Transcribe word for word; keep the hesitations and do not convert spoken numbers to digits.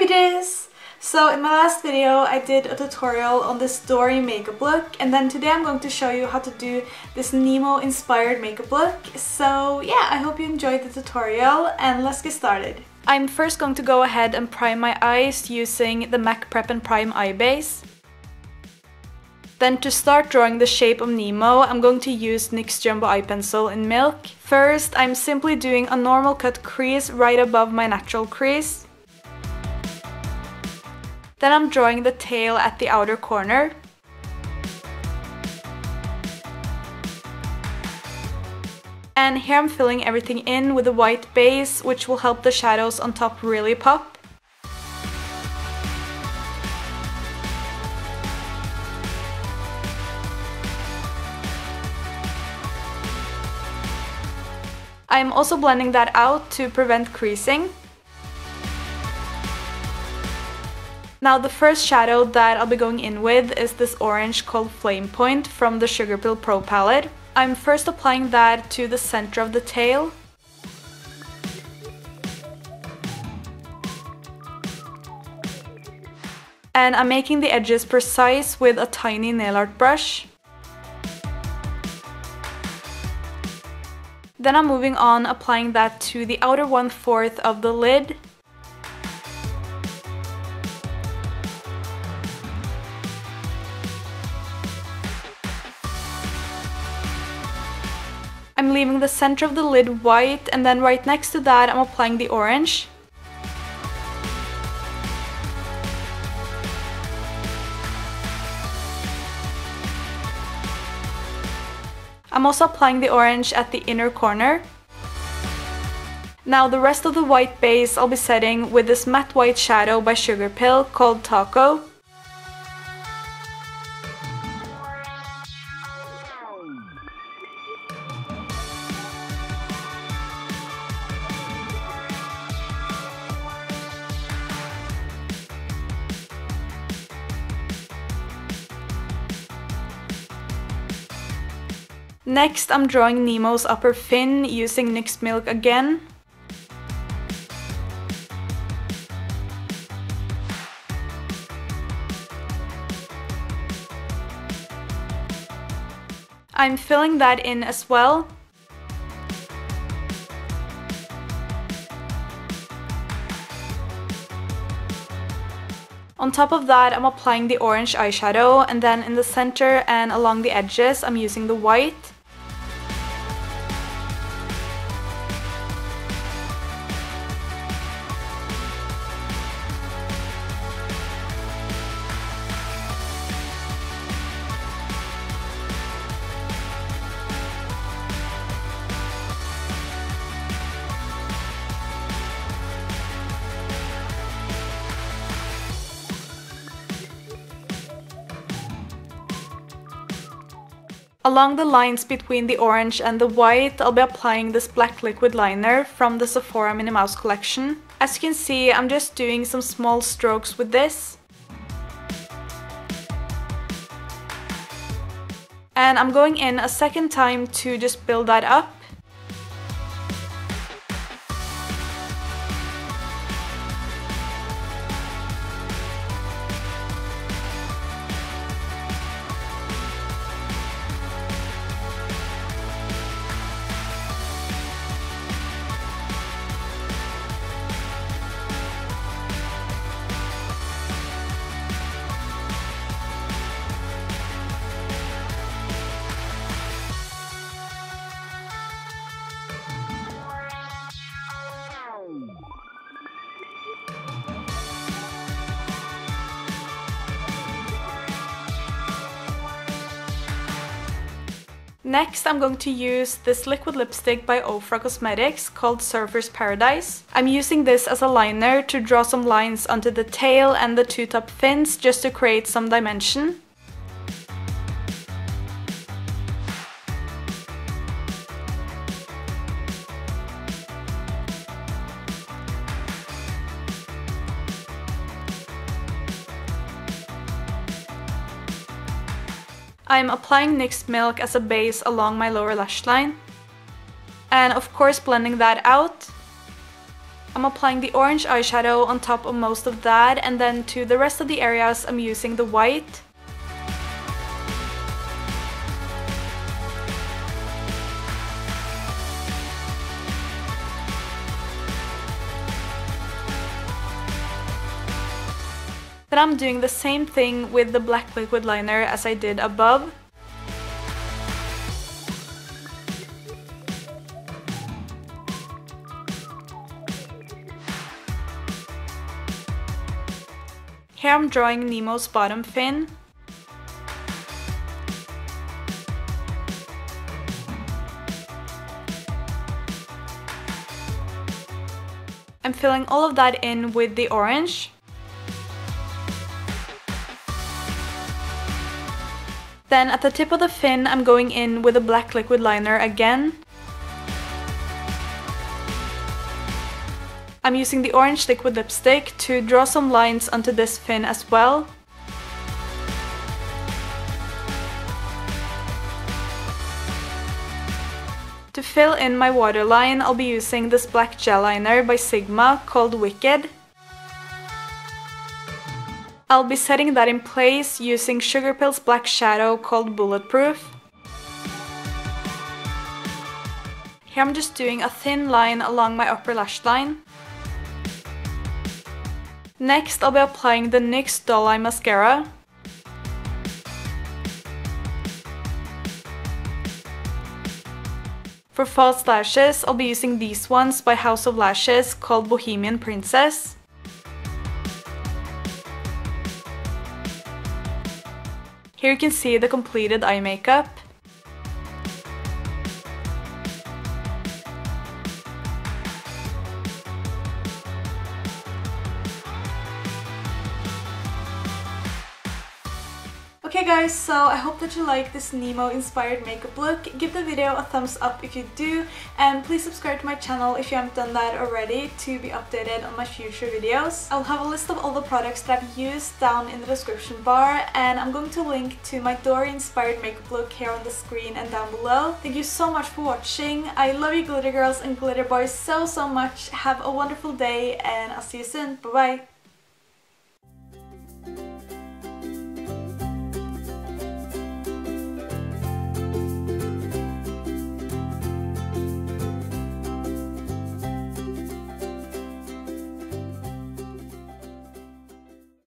Hi bitches! So in my last video I did a tutorial on this Dory makeup look, and then today I'm going to show you how to do this Nemo inspired makeup look. So yeah, I hope you enjoyed the tutorial and let's get started. I'm first going to go ahead and prime my eyes using the MAC Prep and Prime Eye Base. Then to start drawing the shape of Nemo, I'm going to use NYX Jumbo Eye Pencil in Milk. First, I'm simply doing a normal cut crease right above my natural crease. Then I'm drawing the tail at the outer corner. And here I'm filling everything in with a white base, which will help the shadows on top really pop. I'm also blending that out to prevent creasing. Now the first shadow that I'll be going in with is this orange called Flame Point from the Sugarpill Pro palette. I'm first applying that to the center of the tail. And I'm making the edges precise with a tiny nail art brush. Then I'm moving on, applying that to the outer one-fourth of the lid. I'm leaving the center of the lid white, and then right next to that I'm applying the orange. I'm also applying the orange at the inner corner. Now the rest of the white base I'll be setting with this matte white shadow by Sugarpill called Tako. Next, I'm drawing Nemo's upper fin using NYX Milk again. I'm filling that in as well. On top of that, I'm applying the orange eyeshadow, and then in the center and along the edges, I'm using the white. Along the lines between the orange and the white, I'll be applying this black liquid liner from the Sephora Minnie Mouse Collection. As you can see, I'm just doing some small strokes with this. And I'm going in a second time to just build that up. Next, I'm going to use this liquid lipstick by Ofra Cosmetics called Surfer's Paradise. I'm using this as a liner to draw some lines onto the tail and the two top fins just to create some dimension. I'm applying NYX Milk as a base along my lower lash line. And of course blending that out. I'm applying the orange eyeshadow on top of most of that, and then to the rest of the areas I'm using the white. Then I'm doing the same thing with the black liquid liner as I did above. Here I'm drawing Nemo's bottom fin. I'm filling all of that in with the orange. Then at the tip of the fin, I'm going in with a black liquid liner again. I'm using the orange liquid lipstick to draw some lines onto this fin as well. To fill in my waterline, I'll be using this black gel liner by Sigma called Wicked. I'll be setting that in place using Sugarpill's black shadow called Bulletproof. Here I'm just doing a thin line along my upper lash line. Next, I'll be applying the N Y X Doll Eye Mascara. For false lashes, I'll be using these ones by House of Lashes called Bohemian Princess. Here you can see the completed eye makeup. Okay guys, so I hope that you like this Nemo inspired makeup look. Give the video a thumbs up if you do, and please subscribe to my channel if you haven't done that already to be updated on my future videos. I'll have a list of all the products that I've used down in the description bar, and I'm going to link to my Dory inspired makeup look here on the screen and down below. Thank you so much for watching. I love you glitter girls and glitter boys so so much. Have a wonderful day, and I'll see you soon. Bye bye!